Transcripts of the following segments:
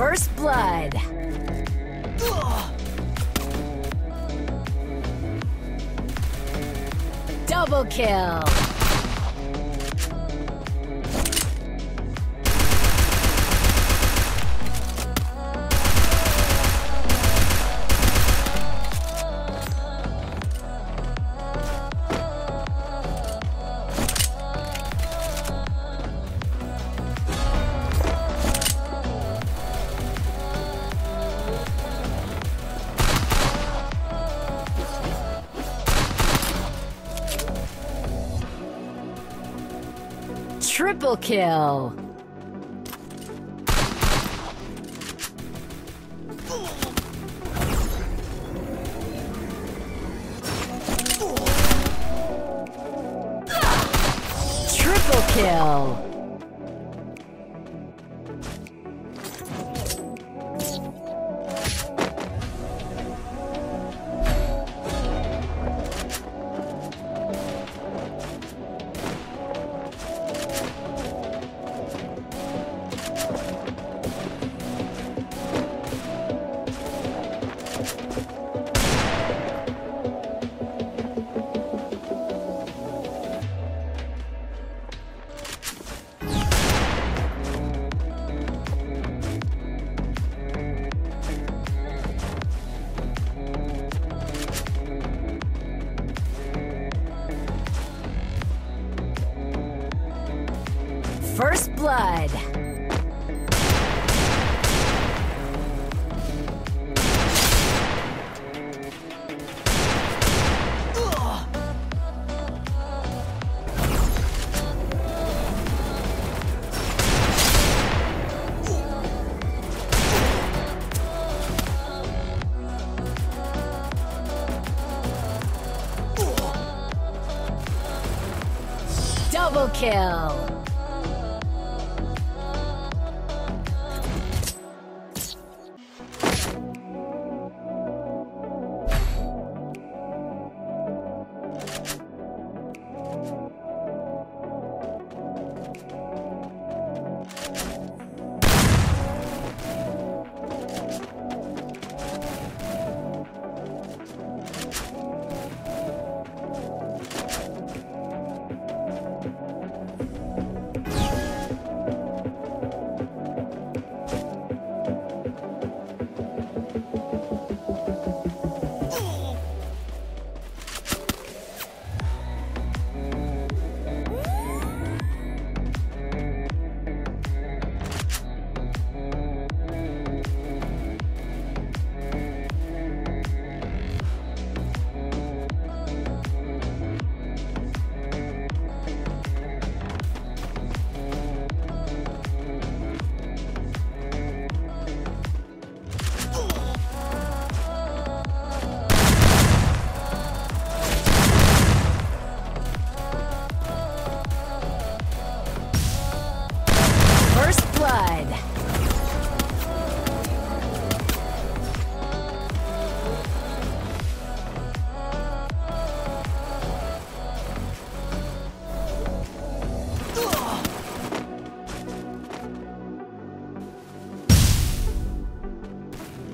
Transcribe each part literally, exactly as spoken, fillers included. First blood. Double kill. Triple kill. Triple kill. First blood. Double kill.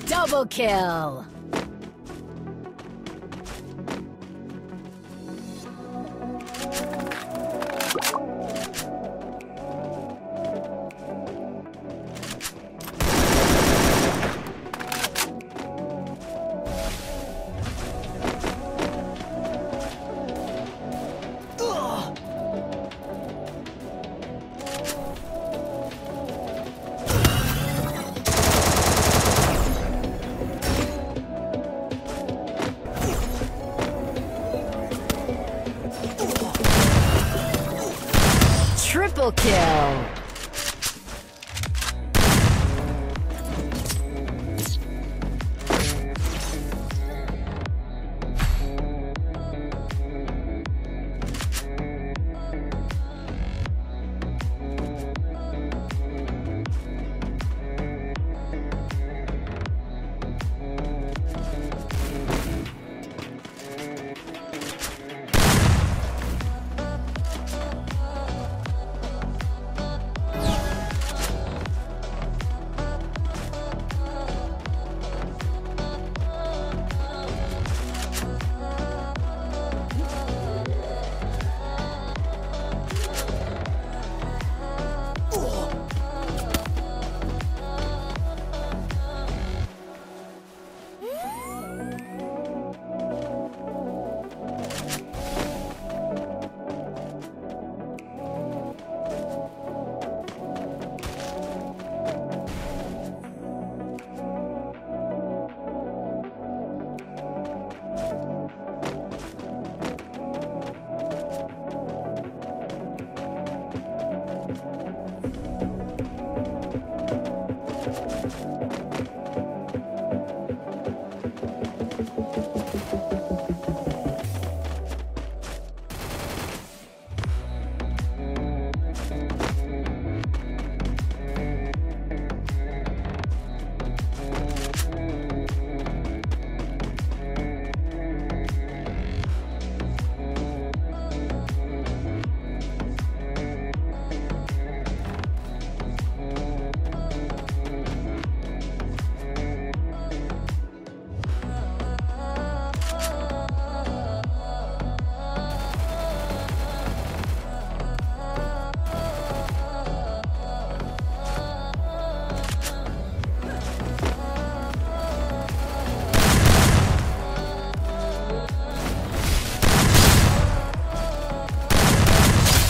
Double kill. Triple kill.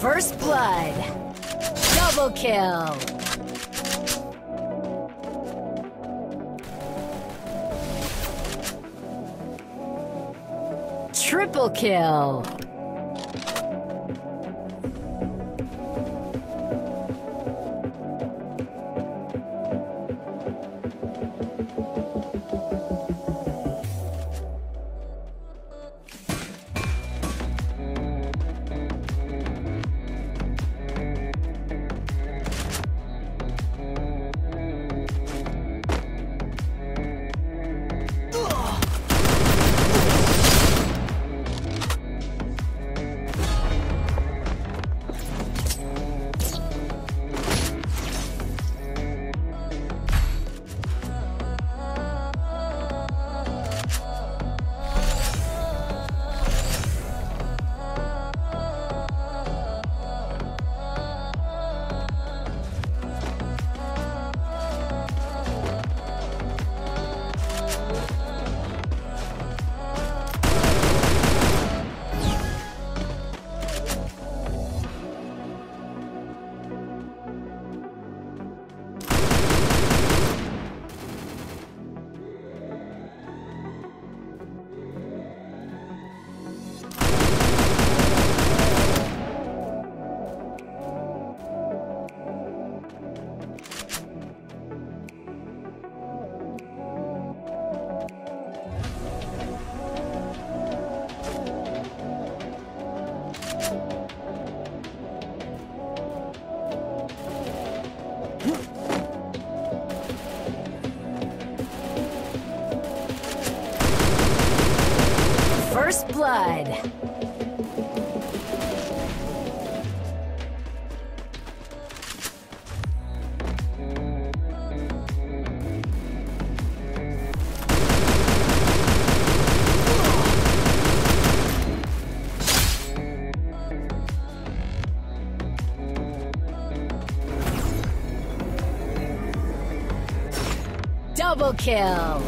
First blood. Double kill. Triple kill. First blood. Double kill.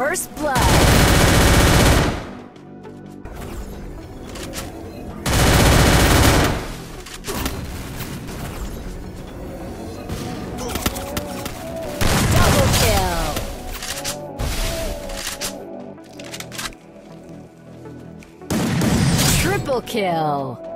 First blood. Kill.